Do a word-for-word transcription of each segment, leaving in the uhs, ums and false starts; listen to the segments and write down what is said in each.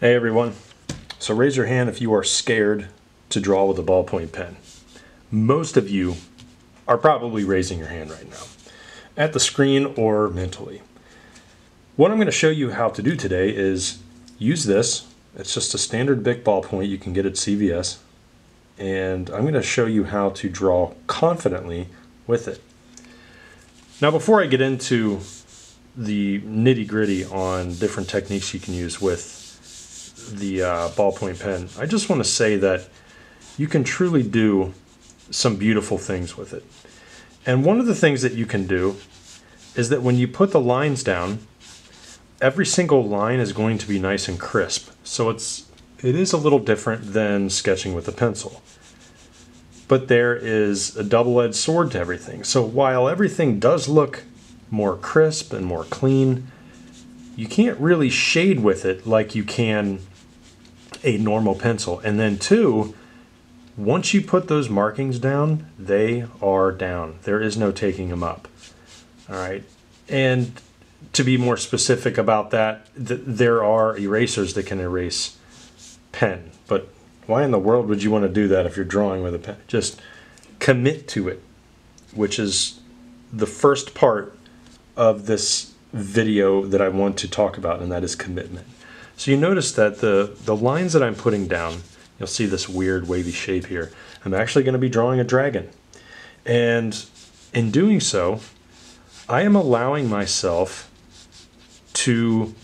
Hey everyone, so raise your hand if you are scared to draw with a ballpoint pen. Most of you are probably raising your hand right now, at the screen or mentally. What I'm going to show you how to do today is use this. It's just a standard Bic ballpoint you can get at C V S, and I'm going to show you how to draw confidently with it. Now before I get into the nitty-gritty on different techniques you can use with the uh, ballpoint pen, I just want to say that you can truly do some beautiful things with it. And one of the things that you can do is that when you put the lines down, every single line is going to be nice and crisp. So it's it is a little different than sketching with a pencil. But there is a double-edged sword to everything. So while everything does look more crisp and more clean, you can't really shade with it like you can a normal pencil. And then two, once you put those markings down, they are down. There is no taking them up. All right. And to be more specific about that, th there are erasers that can erase pen. But why in the world would you want to do that if you're drawing with a pen? Just commit to it, which is the first part of this video that I want to talk about, and that is commitment. So you notice that the, the lines that I'm putting down, you'll see this weird wavy shape here. I'm actually going to be drawing a dragon. And in doing so, I am allowing myself to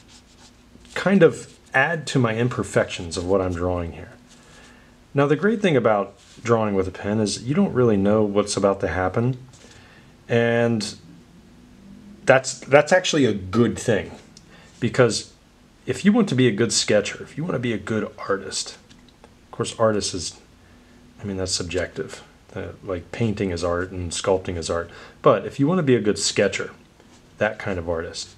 kind of add to my imperfections of what I'm drawing here. Now the great thing about drawing with a pen is you don't really know what's about to happen. And that's, that's actually a good thing, because if you want to be a good sketcher, if you want to be a good artist, of course, artist is, I mean, that's subjective. Uh, like painting is art and sculpting is art. But if you want to be a good sketcher, that kind of artist,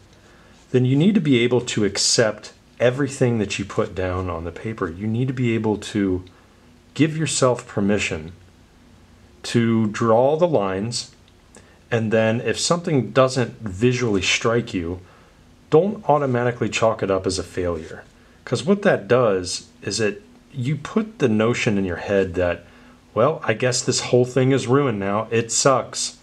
then you need to be able to accept everything that you put down on the paper. You need to be able to give yourself permission to draw the lines, and then if something doesn't visually strike you, don't automatically chalk it up as a failure. Because what that does is it you put the notion in your head that, well, I guess this whole thing is ruined now. It sucks.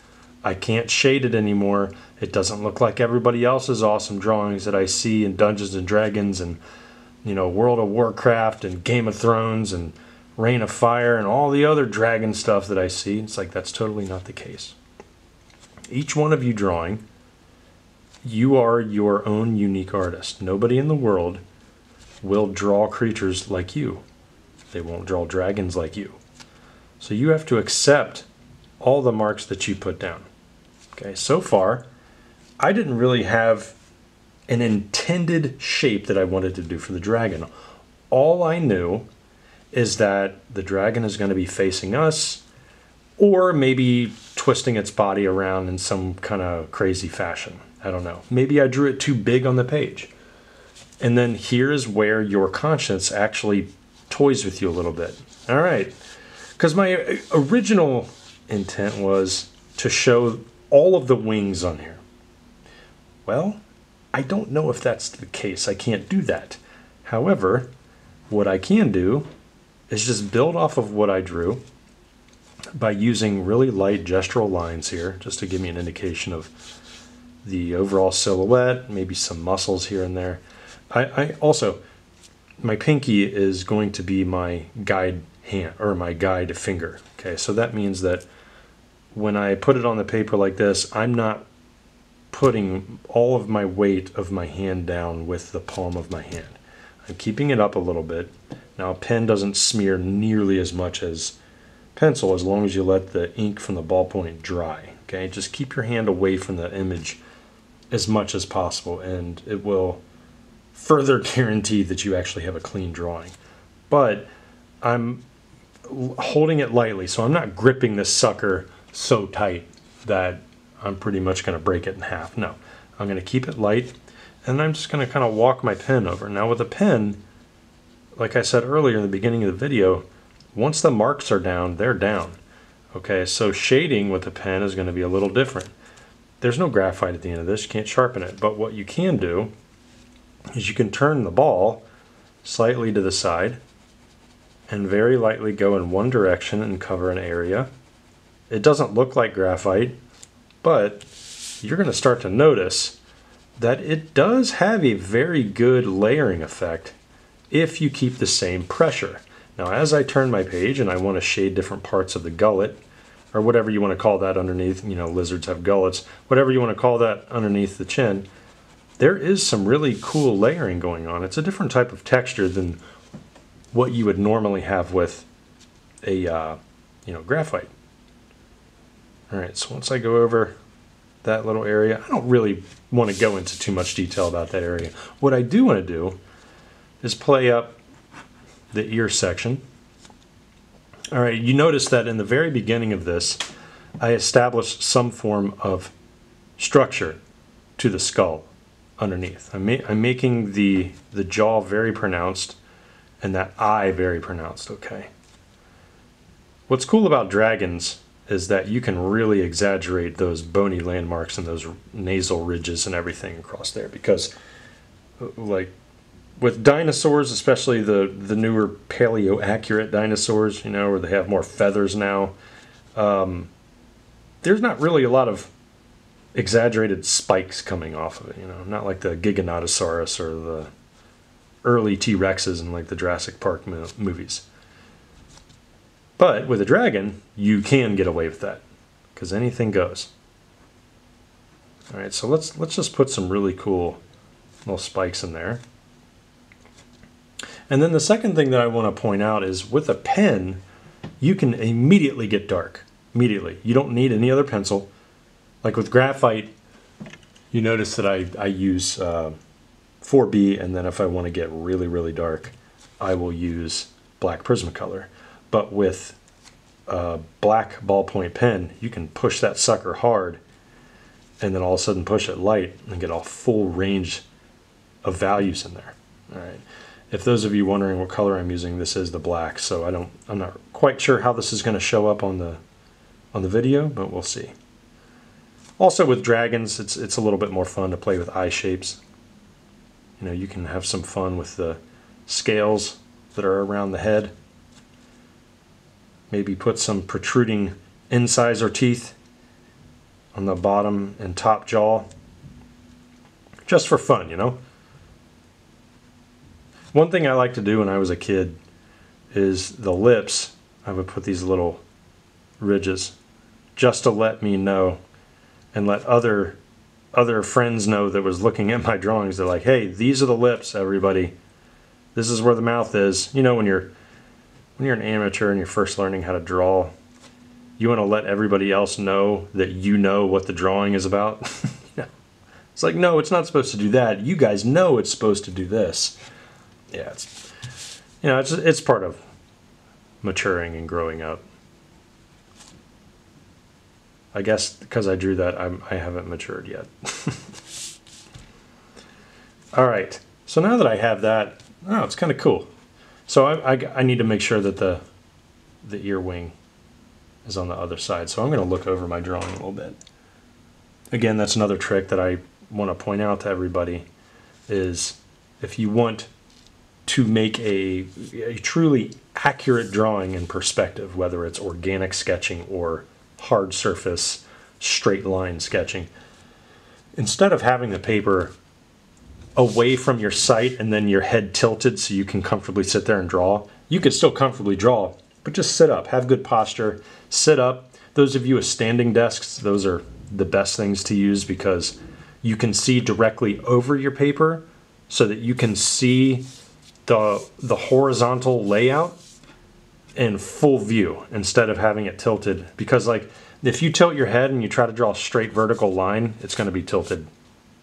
I can't shade it anymore. It doesn't look like everybody else's awesome drawings that I see in Dungeons and Dragons and, you know, World of Warcraft and Game of Thrones and Reign of Fire and all the other dragon stuff that I see. It's like, that's totally not the case. Each one of you drawing, you are your own unique artist. Nobody in the world will draw creatures like you. They won't draw dragons like you. So you have to accept all the marks that you put down. Okay, so far, I didn't really have an intended shape that I wanted to do for the dragon. All I knew is that the dragon is going to be facing us, or maybe twisting its body around in some kind of crazy fashion. I don't know. Maybe I drew it too big on the page. And then here is where your conscience actually toys with you a little bit. All right. Because my original intent was to show all of the wings on here. Well, I don't know if that's the case. I can't do that. However, what I can do is just build off of what I drew by using really light gestural lines here, just to give me an indication of the overall silhouette, maybe some muscles here and there. I, I also, my pinky is going to be my guide hand, or my guide finger. Okay, so that means that when I put it on the paper like this, I'm not putting all of my weight of my hand down with the palm of my hand. I'm keeping it up a little bit. Now, a pen doesn't smear nearly as much as pencil, as long as you let the ink from the ballpoint dry. Okay, just keep your hand away from the image as much as possible, and it will further guarantee that you actually have a clean drawing. But I'm holding it lightly, so I'm not gripping this sucker so tight that I'm pretty much going to break it in half. No, I'm going to keep it light, and I'm just going to kind of walk my pen over. Now with a pen, like I said earlier in the beginning of the video, once the marks are down, they're down. Okay, so shading with a pen is going to be a little different. There's no graphite at the end of this. You can't sharpen it. But what you can do is you can turn the ball slightly to the side, and very lightly go in one direction and cover an area. It doesn't look like graphite, but you're going to start to notice that it does have a very good layering effect if you keep the same pressure. Now, as I turn my page and I want to shade different parts of the gullet, or whatever you want to call that underneath, you know, lizards have gullets, whatever you want to call that underneath the chin, there is some really cool layering going on. It's a different type of texture than what you would normally have with a, uh, you know, graphite. All right, so once I go over that little area, I don't really want to go into too much detail about that area. What I do want to do is play up the ear section. All right, you notice that in the very beginning of this, I established some form of structure to the skull underneath. I'm, ma I'm making the, the jaw very pronounced and that eye very pronounced, okay? What's cool about dragons is that you can really exaggerate those bony landmarks and those nasal ridges and everything across there, because like with dinosaurs, especially the, the newer paleo-accurate dinosaurs, you know, where they have more feathers now, um, there's not really a lot of exaggerated spikes coming off of it, you know, not like the Giganotosaurus or the early T-Rexes in like the Jurassic Park mo movies. But with a dragon, you can get away with that, because anything goes. All right, so let's let's just put some really cool little spikes in there. And then the second thing that I want to point out is with a pen, you can immediately get dark. Immediately. You don't need any other pencil. Like with graphite, you notice that I, I use uh, four B, and then if I want to get really, really dark, I will use black Prismacolor. But with a black ballpoint pen, you can push that sucker hard and then all of a sudden push it light and get a full range of values in there. All right. If those of you wondering what color I'm using, this is the black, so I don't, I'm not quite sure how this is going to show up on the on the video, but we'll see. Also with dragons, it's it's a little bit more fun to play with eye shapes. You know, you can have some fun with the scales that are around the head. Maybe put some protruding incisor teeth on the bottom and top jaw, just for fun, you know. One thing I like to do when I was a kid is the lips, I would put these little ridges just to let me know and let other other friends know that was looking at my drawings. They're like, hey, these are the lips, everybody. This is where the mouth is. You know, when you're when you're an amateur and you're first learning how to draw, you want to let everybody else know that you know what the drawing is about. It's like, no, it's not supposed to do that. You guys know it's supposed to do this. Yeah, it's, you know, it's, it's part of maturing and growing up. I guess because I drew that, I'm, I haven't matured yet. All right, so now that I have that, oh, it's kind of cool. So I, I, I need to make sure that the, the ear wing is on the other side. So I'm going to look over my drawing a little bit. Again, that's another trick that I want to point out to everybody is if you want to make a, a truly accurate drawing in perspective, whether it's organic sketching or hard surface, straight line sketching. Instead of having the paper away from your sight and then your head tilted so you can comfortably sit there and draw, you could still comfortably draw, but just sit up, have good posture, sit up. Those of you with standing desks, those are the best things to use because you can see directly over your paper so that you can see the the horizontal layout in full view instead of having it tilted, because like if you tilt your head and you try to draw a straight vertical line, it's going to be tilted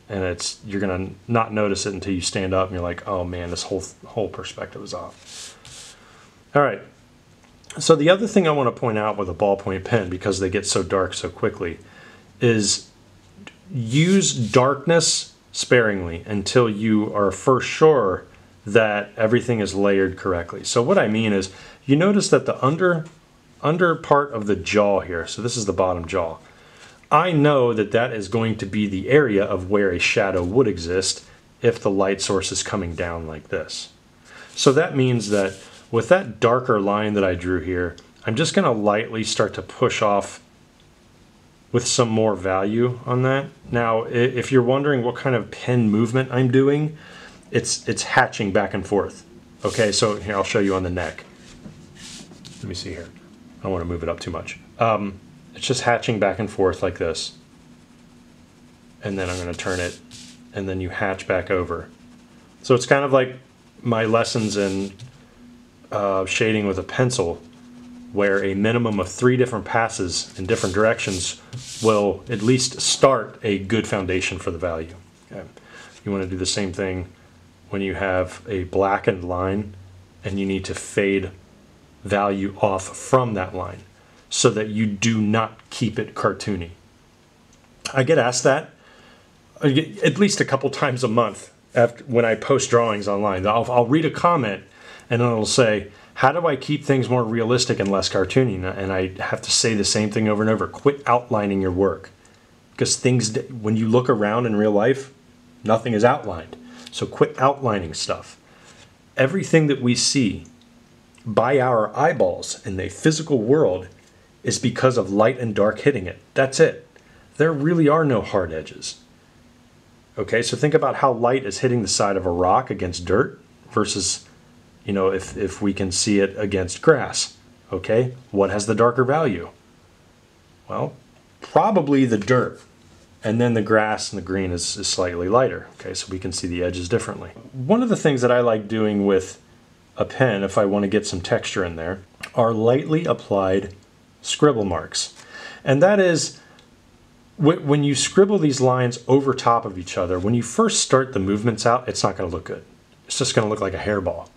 and it's you're going to not notice it until you stand up and you're like, oh man, this whole whole perspective is off. All right, so the other thing I want to point out with a ballpoint pen, because they get so dark so quickly, is use darkness sparingly until you are for sure that everything is layered correctly. So what I mean is, you notice that the under under part of the jaw here, so this is the bottom jaw, I know that that is going to be the area of where a shadow would exist if the light source is coming down like this. So that means that with that darker line that I drew here, I'm just going to lightly start to push off with some more value on that. Now, if you're wondering what kind of pen movement I'm doing, it's it's hatching back and forth. Okay, so here, I'll show you on the neck. Let me see here. I don't want to move it up too much. Um, it's just hatching back and forth like this. And then I'm going to turn it, and then you hatch back over. So it's kind of like my lessons in uh, shading with a pencil, where a minimum of three different passes in different directions will at least start a good foundation for the value. Okay. You want to do the same thing when you have a blackened line and you need to fade value off from that line so that you do not keep it cartoony. I get asked that at least a couple times a month after, when I post drawings online. I'll, I'll read a comment and it'll say, how do I keep things more realistic and less cartoony? And I have to say the same thing over and over. Quit outlining your work. Because things, when you look around in real life, nothing is outlined. So quit outlining stuff. Everything that we see by our eyeballs in the physical world is because of light and dark hitting it. That's it. There really are no hard edges. Okay, so think about how light is hitting the side of a rock against dirt versus, you know, if, if we can see it against grass, okay? What has the darker value? Well, probably the dirt. And then the grass and the green is, is slightly lighter, okay? So we can see the edges differently. One of the things that I like doing with a pen, if I want to get some texture in there, are lightly applied scribble marks. And that is, when you scribble these lines over top of each other, when you first start the movements out, it's not going to look good. It's just going to look like a hairball.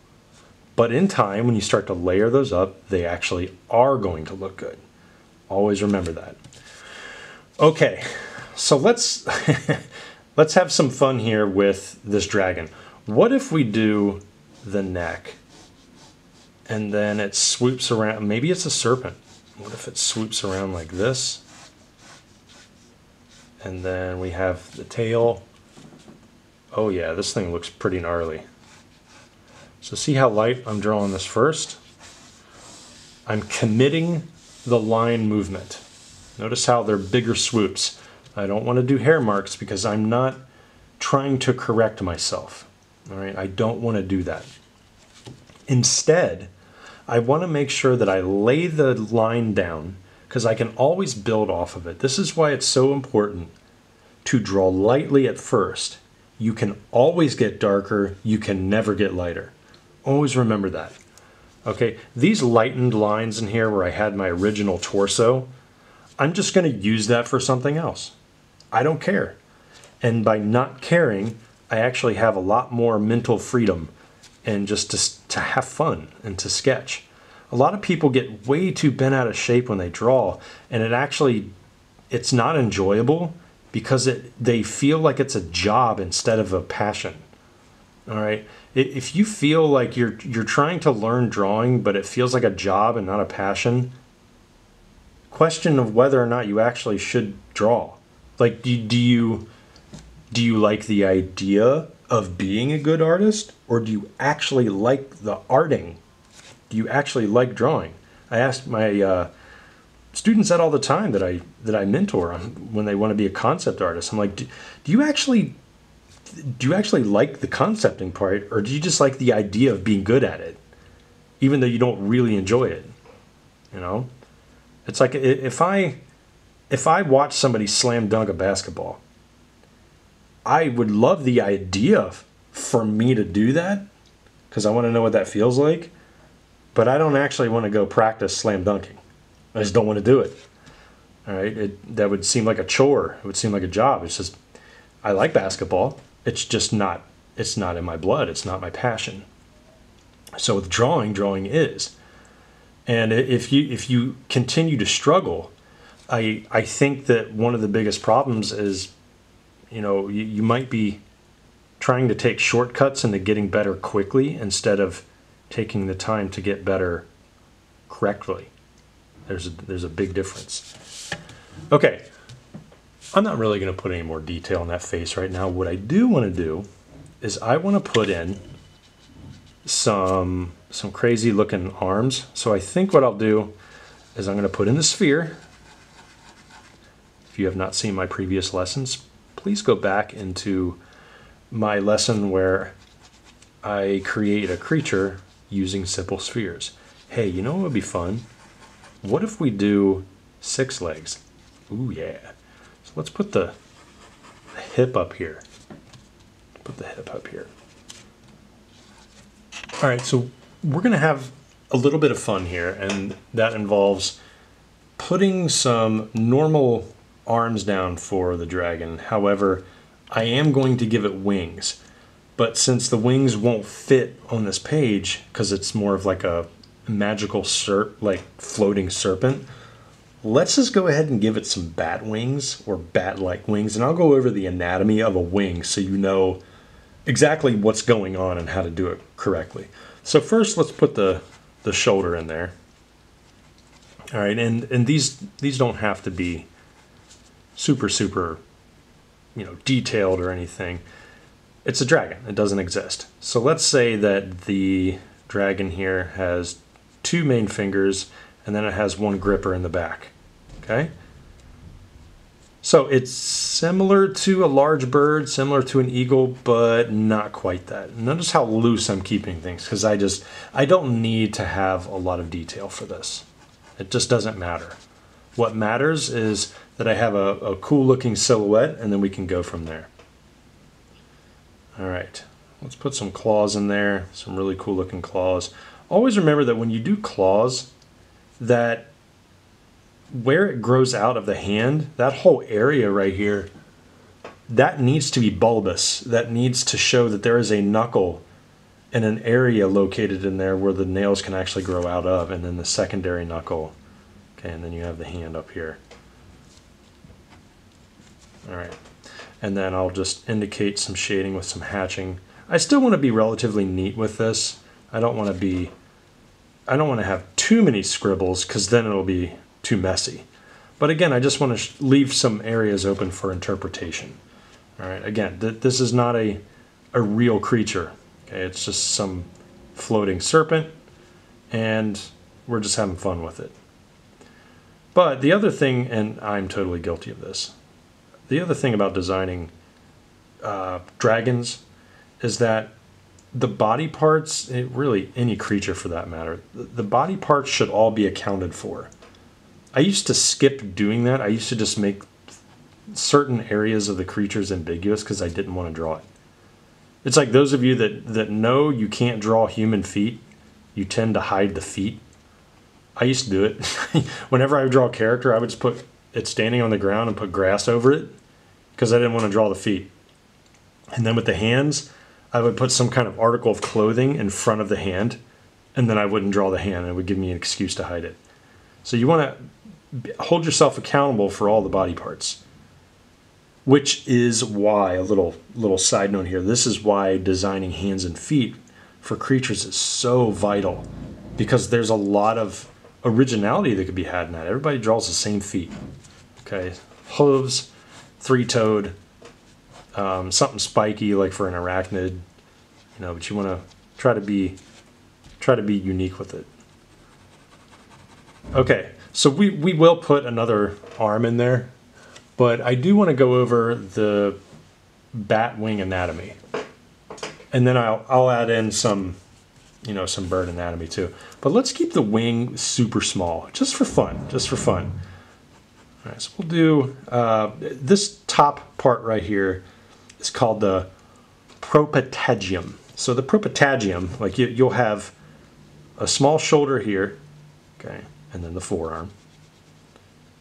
But in time, when you start to layer those up, they actually are going to look good. Always remember that. Okay, so let's let's have some fun here with this dragon. What if we do the neck and then it swoops around? Maybe it's a serpent. What if it swoops around like this? And then we have the tail. Oh yeah, this thing looks pretty gnarly. So see how light I'm drawing this first? I'm committing the line movement. Notice how they're bigger swoops. I don't want to do hair marks because I'm not trying to correct myself. All right, I don't want to do that. Instead, I want to make sure that I lay the line down because I can always build off of it. This is why it's so important to draw lightly at first. You can always get darker, you can never get lighter. Always remember that. Okay, these lightened lines in here where I had my original torso, I'm just going to use that for something else. I don't care. And by not caring, I actually have a lot more mental freedom and just to, to have fun and to sketch. A lot of people get way too bent out of shape when they draw, and it actually, it's not enjoyable because it, they feel like it's a job instead of a passion. All right, if you feel like you're you're trying to learn drawing, but it feels like a job and not a passion, question of whether or not you actually should draw. Like, do, do you do you like the idea of being a good artist, or do you actually like the arting? Do you actually like drawing? I asked my uh, students that all the time that I that I mentor when they want to be a concept artist. I'm like, do, do you actually? Do you actually like the concepting part, or do you just like the idea of being good at it, even though you don't really enjoy it? You know, it's like if I, if I watch somebody slam dunk a basketball, I would love the idea for me to do that because I want to know what that feels like, but I don't actually want to go practice slam dunking. I just don't want to do it. All right, it, that would seem like a chore. It would seem like a job. It's just, I like basketball. It's just not, it's not in my blood. It's not my passion. So with drawing, drawing is. And if you, if you continue to struggle, I, I think that one of the biggest problems is, you know, you, you might be trying to take shortcuts into getting better quickly instead of taking the time to get better correctly. There's a, there's a big difference. Okay. I'm not really going to put any more detail on that face right now. What I do want to do is I want to put in some some crazy looking arms. So I think what I'll do is I'm going to put in the sphere. If you have not seen my previous lessons, please go back into my lesson where I create a creature using simple spheres. Hey, you know what would be fun? What if we do six legs? Ooh, yeah. So let's put the hip up here. Put the hip up here. All right, so we're gonna have a little bit of fun here, and that involves putting some normal arms down for the dragon. However, I am going to give it wings, but since the wings won't fit on this page because it's more of like a magical serp, like floating serpent, let's just go ahead and give it some bat wings or bat-like wings, and I'll go over the anatomy of a wing so you know exactly what's going on and how to do it correctly. So first, let's put the the shoulder in there. All right, and and these these don't have to be super super, you know, detailed or anything. It's a dragon, it doesn't exist. So let's say that the dragon here has two main fingers and then it has one gripper in the back, okay? So it's similar to a large bird, similar to an eagle, but not quite that. Notice how loose I'm keeping things, because I just, I don't need to have a lot of detail for this. It just doesn't matter. What matters is that I have a, a cool looking silhouette, and then we can go from there. All right, let's put some claws in there, some really cool looking claws. Always remember that when you do claws, that where it grows out of the hand, that whole area right here, that needs to be bulbous. That needs to show that there is a knuckle and an area located in there where the nails can actually grow out of, and then the secondary knuckle. Okay, and then you have the hand up here. All right, and then I'll just indicate some shading with some hatching. I still want to be relatively neat with this. I don't want to be, I don't want to have too many scribbles, because then it'll be too messy. But again, I just want to leave some areas open for interpretation. All right, again, th this is not a, a real creature. Okay, it's just some floating serpent, and we're just having fun with it. But the other thing, and I'm totally guilty of this, the other thing about designing uh, dragons is that the body parts, it really any creature for that matter, the body parts should all be accounted for. I used to skip doing that. I used to just make certain areas of the creatures ambiguous because I didn't want to draw it. It's like those of you that, that know you can't draw human feet, you tend to hide the feet. I used to do it. Whenever I would draw a character, I would just put it standing on the ground and put grass over it because I didn't want to draw the feet. And then with the hands, I would put some kind of article of clothing in front of the hand, and then I wouldn't draw the hand. It would give me an excuse to hide it. So you want to hold yourself accountable for all the body parts, which is why, a little little side note here, this is why designing hands and feet for creatures is so vital, because there's a lot of originality that could be had in that. Everybody draws the same feet, okay? Hooves, three-toed, Um, something spiky like for an arachnid, you know, but you want to try to be try to be unique with it. Okay, so we, we will put another arm in there, but I do want to go over the bat wing anatomy, and then I'll, I'll add in some, you know, some bird anatomy too. But let's keep the wing super small, just for fun, just for fun. All right, so we'll do uh, this top part right here. It's called the propatagium. So the propatagium, like you, you'll have a small shoulder here, okay, and then the forearm,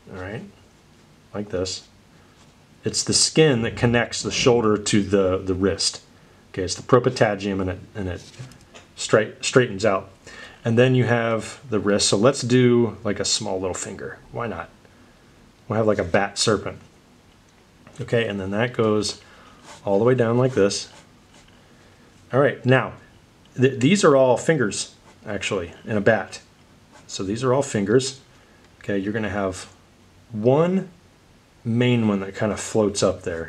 all right, like this. It's the skin that connects the shoulder to the, the wrist. Okay, it's the propatagium, and it, and it straight, straightens out. And then you have the wrist, so let's do like a small little finger. Why not? We'll have like a bat serpent. Okay, and then that goes all the way down like this. All right, now, th these are all fingers, actually, in a bat. So these are all fingers. Okay, you're gonna have one main one that kind of floats up there.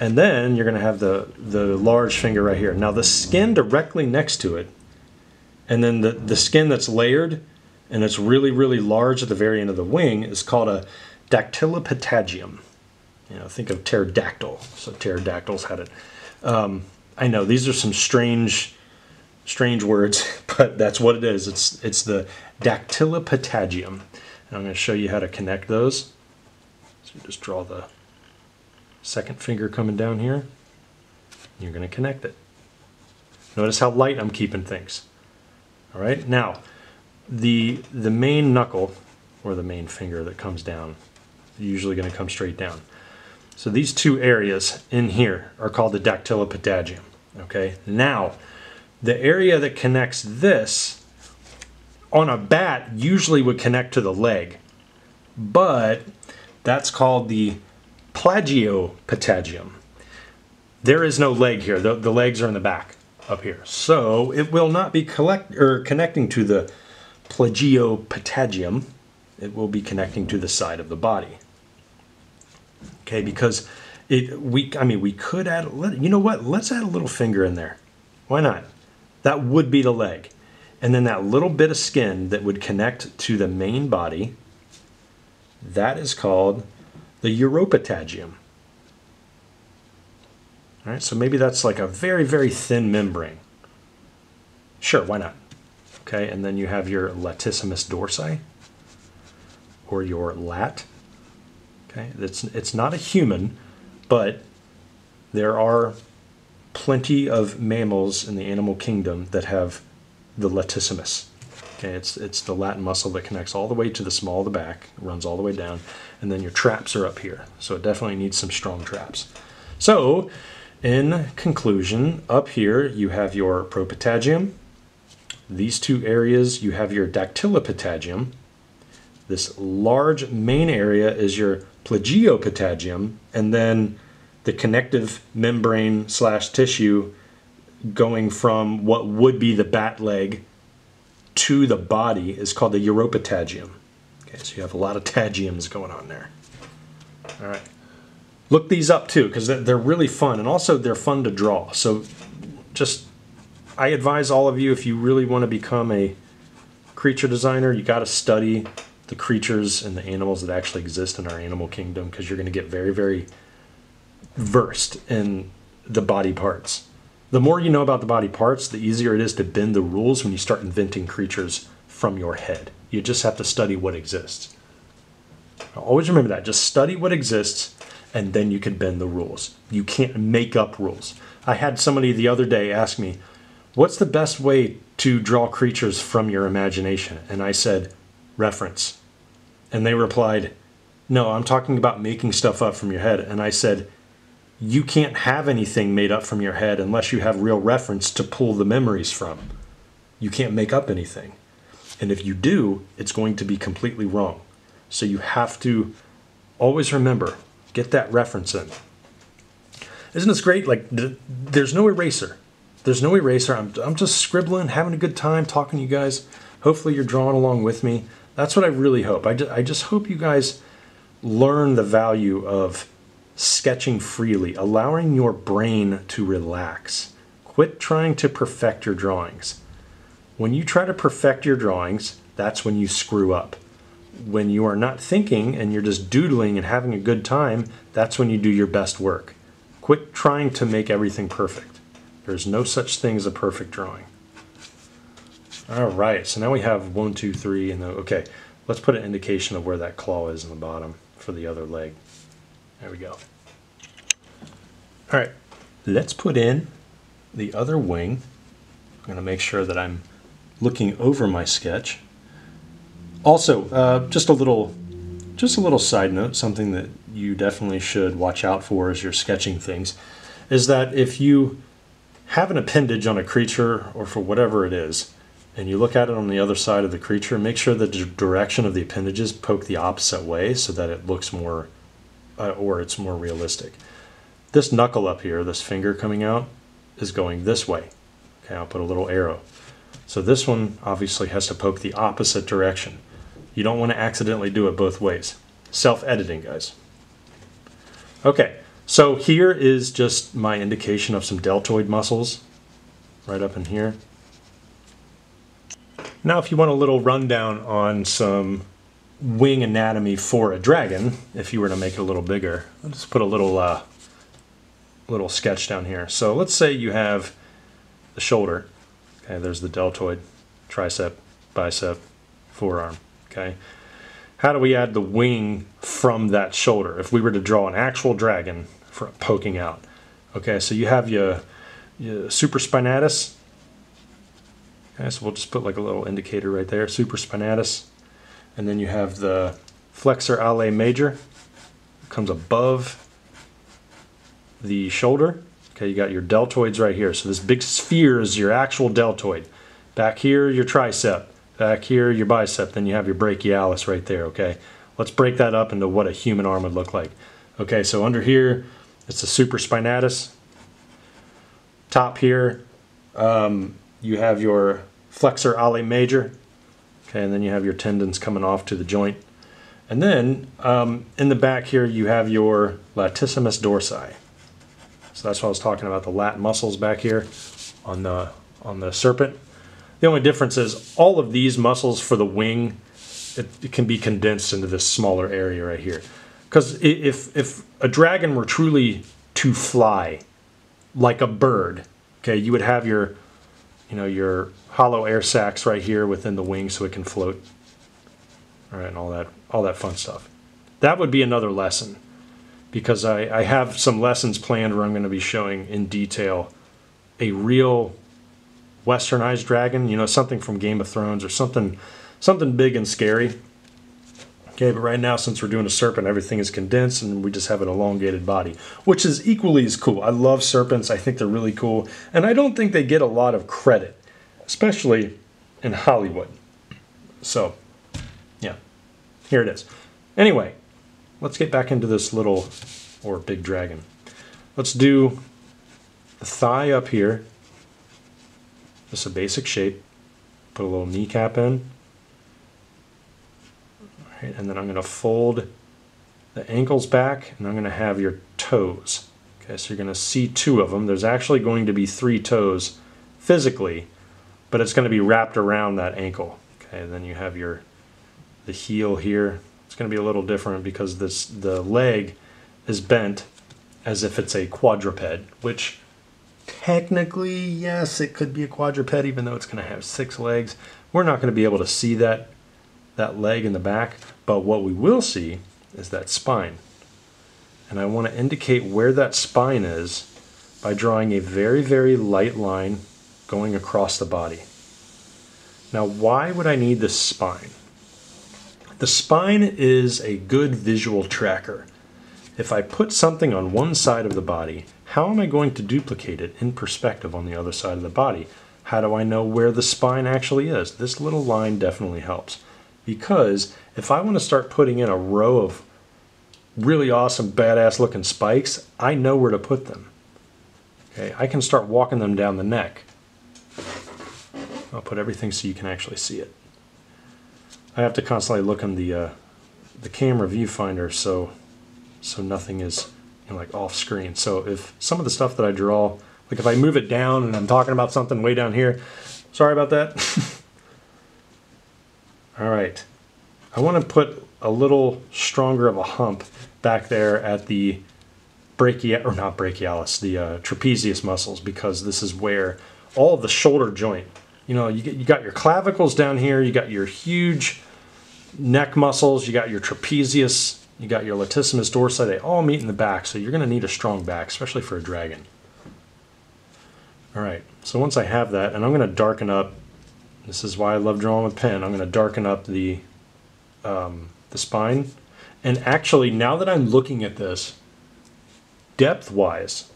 And then you're going to have the, the large finger right here. Now the skin directly next to it, and then the, the skin that's layered and it's really, really large at the very end of the wing is called a dactylopatagium. You know, think of pterodactyl. So pterodactyls had it. Um, I know these are some strange, strange words, but that's what it is. It's, it's the dactylopatagium. And I'm going to show you how to connect those. So you just draw the second finger coming down here. You're going to connect it. Notice how light I'm keeping things. All right. Now, the the main knuckle, or the main finger that comes down, usually going to come straight down. So these two areas in here are called the dactylopatagium. Okay. Now, the area that connects this on a bat usually would connect to the leg, but that's called the plagiopatagium. There is no leg here. The, the legs are in the back up here. So it will not be collect, or connecting to the plagiopatagium. It will be connecting to the side of the body. Okay, because it we I mean we could add, you know what? Let's add a little finger in there. Why not? That would be the leg. And then that little bit of skin that would connect to the main body, that is called the uropatagium. All right, so maybe that's like a very, very thin membrane. Sure, why not? Okay, and then you have your latissimus dorsi, or your lat. Okay, it's, it's not a human, but there are plenty of mammals in the animal kingdom that have the latissimus. Okay, it's, it's the lat muscle that connects all the way to the small of the back, runs all the way down, and then your traps are up here. So it definitely needs some strong traps. So, in conclusion, up here you have your propatagium. These two areas, you have your dactylopatagium. This large main area is your plagiopatagium, and then the connective membrane slash tissue going from what would be the bat leg to the body is called the uropatagium. Okay, so you have a lot of tagiums going on there. All right, look these up too, because they're really fun, and also they're fun to draw. So just, I advise all of you, if you really want to become a creature designer, you got to study the creatures and the animals that actually exist in our animal kingdom, because you're going to get very, very versed in the body parts. The more you know about the body parts, the easier it is to bend the rules when you start inventing creatures from your head. You just have to study what exists. Always remember that. Just study what exists, and then you can bend the rules. You can't make up rules. I had somebody the other day ask me, what's the best way to draw creatures from your imagination? And I said, reference. And they replied, no, I'm talking about making stuff up from your head. And I said, you can't have anything made up from your head unless you have real reference to pull the memories from. You can't make up anything. And if you do, it's going to be completely wrong. So you have to always remember, get that reference in. Isn't this great? Like, there's no eraser. There's no eraser. I'm, I'm just scribbling, having a good time talking to you guys. Hopefully you're drawing along with me. That's what I really hope. I, ju- I just hope you guys learn the value of sketching freely, allowing your brain to relax. Quit trying to perfect your drawings. When you try to perfect your drawings, that's when you screw up. When you are not thinking and you're just doodling and having a good time, that's when you do your best work. Quit trying to make everything perfect. There's no such thing as a perfect drawing. All right, so now we have one, two, three, and the, okay, let's put an indication of where that claw is in the bottom for the other leg. There we go. All right, let's put in the other wing. I'm going to make sure that I'm looking over my sketch. Also, uh, just a little, just a little side note, something that you definitely should watch out for as you're sketching things, is that if you have an appendage on a creature or for whatever it is, and you look at it on the other side of the creature, make sure that the direction of the appendages poke the opposite way so that it looks more, uh, or it's more realistic. This knuckle up here, this finger coming out, is going this way. Okay, I'll put a little arrow. So this one obviously has to poke the opposite direction. You don't want to accidentally do it both ways. Self-editing, guys. Okay, So here is just my indication of some deltoid muscles right up in here. Now if you want a little rundown on some wing anatomy for a dragon, if you were to make it a little bigger, I'll just put a little uh, little sketch down here. So let's say you have the shoulder, okay, there's the deltoid, tricep, bicep, forearm, okay. How do we add the wing from that shoulder if we were to draw an actual dragon for poking out? Okay, so you have your, your supraspinatus. Okay, so we'll just put like a little indicator right there, supraspinatus. And then you have the flexor alae major. It comes above the shoulder. Okay, you got your deltoids right here. So this big sphere is your actual deltoid. Back here, your tricep. Back here, your bicep, then you have your brachialis right there, okay? Let's break that up into what a human arm would look like. Okay, so under here, it's the supraspinatus. Top here, um, you have your flexor alae major, okay, and then you have your tendons coming off to the joint. And then, um, in the back here, you have your latissimus dorsi. So that's what I was talking about, the lat muscles back here on the, on the serpent. The only difference is all of these muscles for the wing, it, it can be condensed into this smaller area right here. Because if, if a dragon were truly to fly like a bird, okay, you would have your, you know, your hollow air sacs right here within the wing so it can float. All right, and all that, all that fun stuff. That would be another lesson, because I, I have some lessons planned where I'm going to be showing in detail a real westernized dragon, you know, something from Game of Thrones or something something big and scary. Okay, but right now, since we're doing a serpent, everything is condensed and we just have an elongated body, which is equally as cool. I love serpents. I think they're really cool. And I don't think they get a lot of credit, especially in Hollywood. So, yeah, here it is. Anyway, let's get back into this little or big dragon. Let's do the thigh up here. Just a basic shape. Put a little kneecap in. All right, and then I'm going to fold the ankles back, and I'm going to have your toes. Okay, so you're going to see two of them. There's actually going to be three toes physically, but it's going to be wrapped around that ankle. Okay, and then you have your the heel here. It's going to be a little different because this the leg is bent as if it's a quadruped, which technically, yes, it could be a quadruped, even though it's going to have six legs. We're not going to be able to see that, that leg in the back, but what we will see is that spine. And I want to indicate where that spine is by drawing a very, very light line going across the body. Now, why would I need this spine? The spine is a good visual tracker. If I put something on one side of the body, how am I going to duplicate it in perspective on the other side of the body? How do I know where the spine actually is? This little line definitely helps, because if I want to start putting in a row of really awesome, badass looking spikes, I know where to put them. Okay, I can start walking them down the neck. I'll put everything so you can actually see it. I have to constantly look in the, uh, the camera viewfinder so, so nothing is like off screen. So if some of the stuff that I draw, like if I move it down and I'm talking about something way down here, sorry about that. All right, I want to put a little stronger of a hump back there at the brachialis, or not brachialis, the uh, trapezius muscles, because this is where all of the shoulder joint, you know, you, get, you got your clavicles down here, you got your huge neck muscles, you got your trapezius, you got your latissimus dorsi, they all meet in the back, so you're going to need a strong back, especially for a dragon. All right, so once I have that, and I'm going to darken up, this is why I love drawing with pen, I'm going to darken up the, um, the spine. And actually, now that I'm looking at this, depth-wise,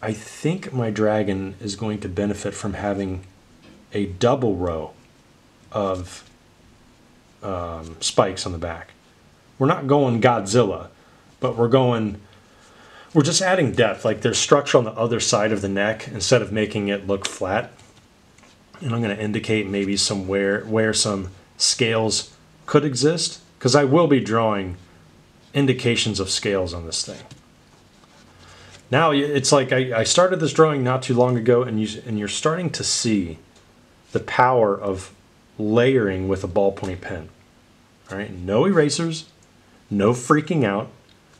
I think my dragon is going to benefit from having a double row of um, spikes on the back. We're not going Godzilla, but we're going, we're just adding depth. Like there's structure on the other side of the neck instead of making it look flat. And I'm going to indicate maybe somewhere where some scales could exist, because I will be drawing indications of scales on this thing. Now it's like I, I started this drawing not too long ago, and, you, and you're starting to see the power of layering with a ballpoint pen. All right, no erasers, no freaking out.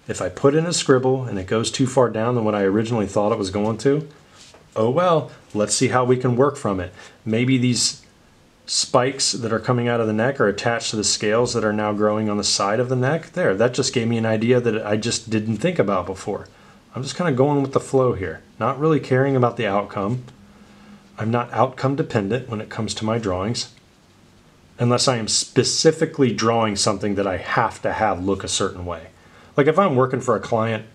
If I put in a scribble and it goes too far down than what I originally thought it was going to, oh well, let's see how we can work from it. Maybe these spikes that are coming out of the neck are attached to the scales that are now growing on the side of the neck. There, that just gave me an idea that I just didn't think about before. I'm just kind of going with the flow here, not really caring about the outcome. I'm not outcome dependent when it comes to my drawings, unless I am specifically drawing something that I have to have look a certain way. Like if I'm working for a client,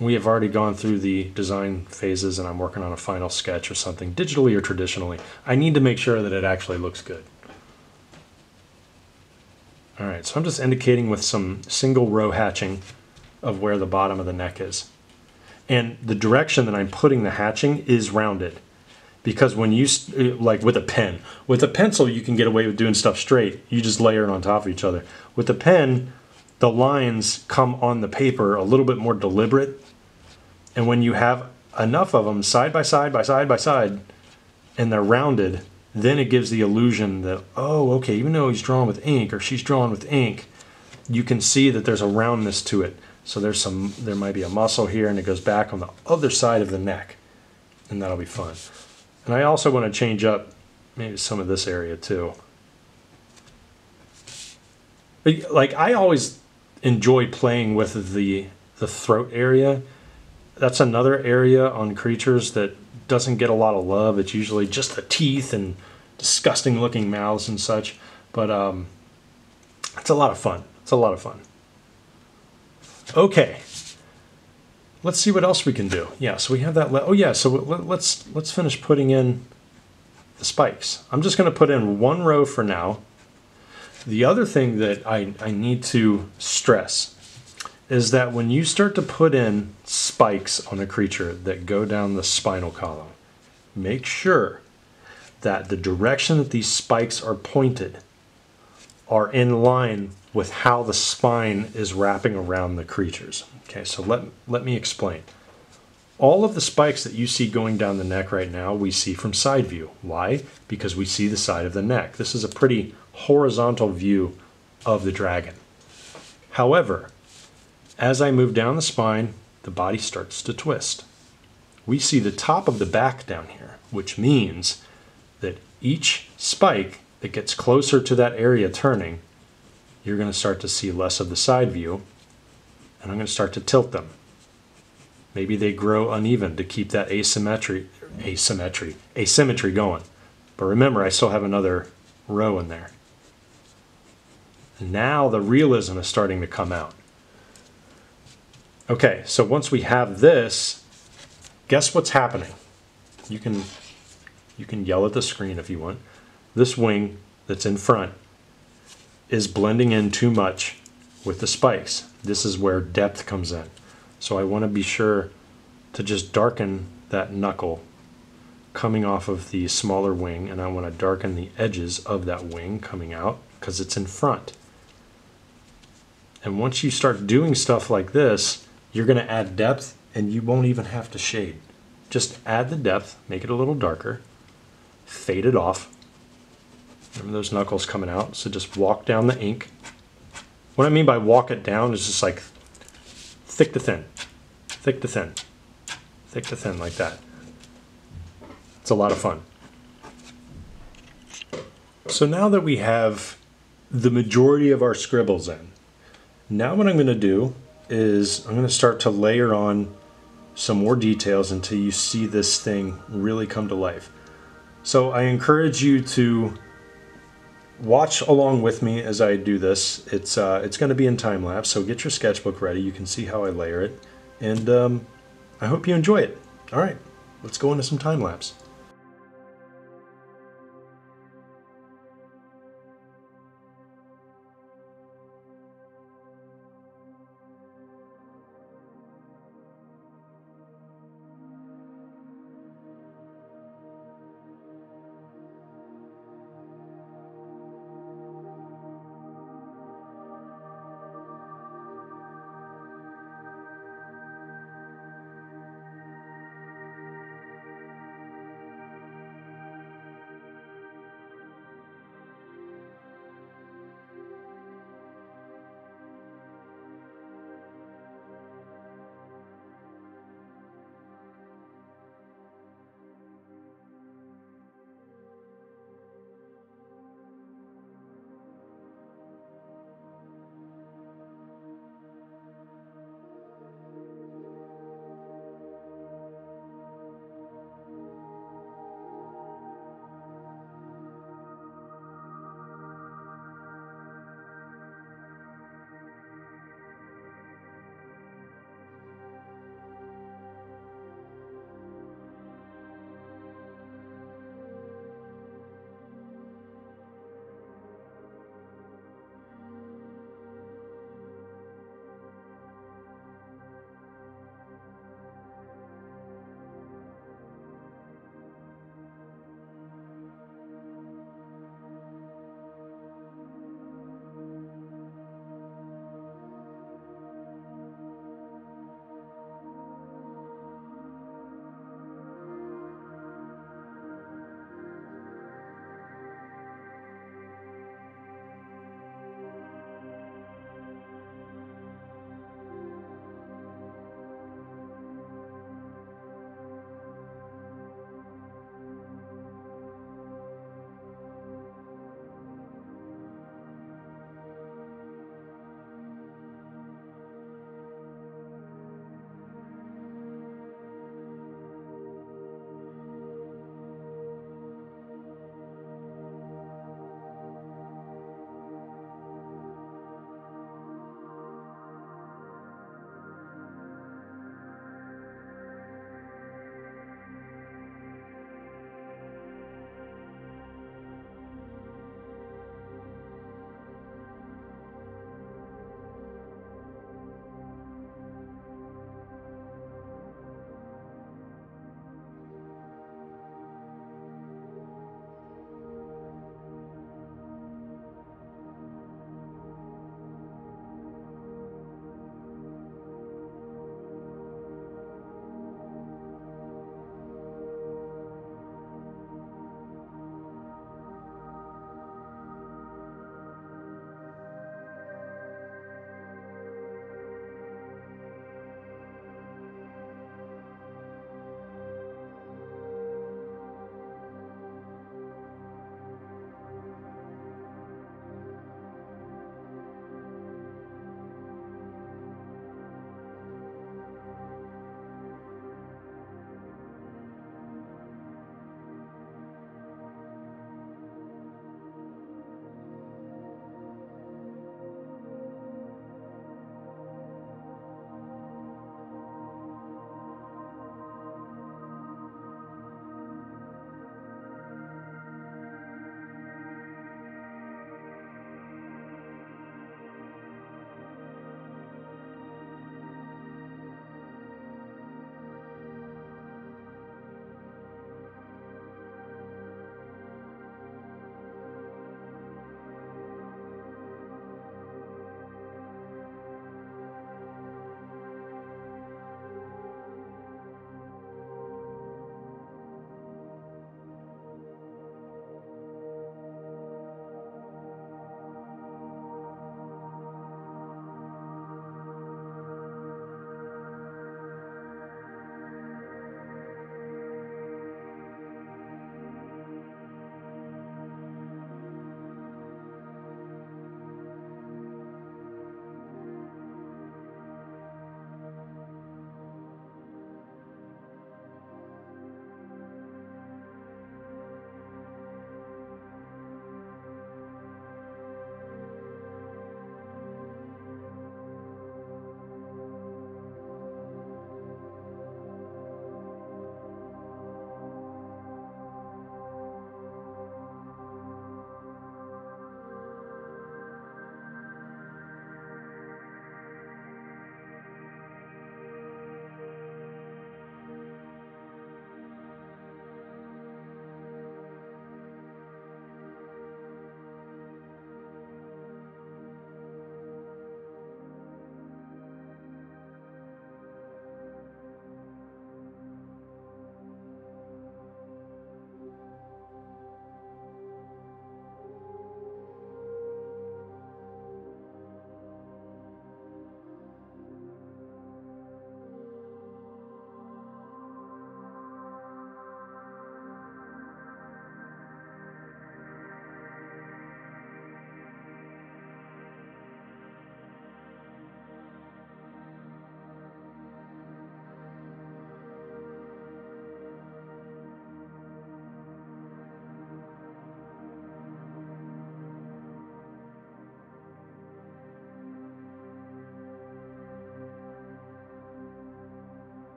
we have already gone through the design phases and I'm working on a final sketch or something, digitally or traditionally, I need to make sure that it actually looks good. All right, so I'm just indicating with some single row hatching of where the bottom of the neck is. And the direction that I'm putting the hatching is rounded. Because when you, like with a pen, with a pencil you can get away with doing stuff straight. You just layer it on top of each other. With a pen, the lines come on the paper a little bit more deliberate. And when you have enough of them side by side by side by side, and they're rounded, then it gives the illusion that, oh, okay, even though he's drawing with ink or she's drawing with ink, you can see that there's a roundness to it. So there's some, there might be a muscle here and it goes back on the other side of the neck. And that'll be fun. And I also want to change up maybe some of this area too. Like I always enjoy playing with the, the throat area. That's another area on creatures that doesn't get a lot of love. It's usually just the teeth and disgusting looking mouths and such. But um, it's a lot of fun. It's a lot of fun. Okay. Let's see what else we can do. Yeah, so we have that. Oh yeah, so let's let's finish putting in the spikes. I'm just going to put in one row for now. The other thing that I, I need to stress is that when you start to put in spikes on a creature that go down the spinal column, make sure that the direction that these spikes are pointed are in line with how the spine is wrapping around the creatures. Okay, so let, let me explain. All of the spikes that you see going down the neck right now, we see from side view. Why? Because we see the side of the neck. This is a pretty horizontal view of the dragon. However, as I move down the spine, the body starts to twist. We see the top of the back down here, which means that each spike that gets closer to that area turning, you're going to start to see less of the side view, and I'm going to start to tilt them. Maybe they grow uneven to keep that asymmetry, asymmetry, asymmetry going. But remember, I still have another row in there. And now the realism is starting to come out. Okay, so once we have this, guess what's happening? You can, you can yell at the screen if you want. This wing that's in front is blending in too much with the spikes. This is where depth comes in. So I want to be sure to just darken that knuckle coming off of the smaller wing, and I want to darken the edges of that wing coming out because it's in front. And once you start doing stuff like this, you're going to add depth and you won't even have to shade. Just add the depth, make it a little darker, fade it off. Remember those knuckles coming out, so just walk down the ink. What I mean by walk it down is just like thick to thin, thick to thin, thick to thin, like that. It's a lot of fun. So now that we have the majority of our scribbles in, now what I'm going to do is I'm going to start to layer on some more details until you see this thing really come to life. So I encourage you to watch along with me as I do this. It's uh, it's going to be in time lapse, so get your sketchbook ready. You can see how I layer it, and um, I hope you enjoy it. All right, let's go into some time lapse.